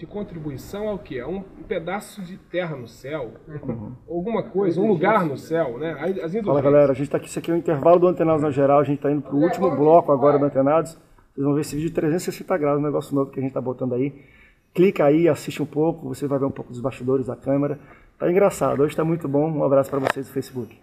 de contribuição ao quê? A um pedaço de terra no céu, alguma coisa, um lugar no céu, né? Fala, galera, a gente está aqui, isso aqui é o intervalo do Antenados na Geral, a gente está indo para o último bloco agora do Antenados. Vocês vão ver esse vídeo 360 graus, um negócio novo que a gente está botando aí. Clica aí, assiste um pouco, você vai ver um pouco dos bastidores da câmera. Tá engraçado, hoje tá muito bom. Um abraço para vocês do Facebook.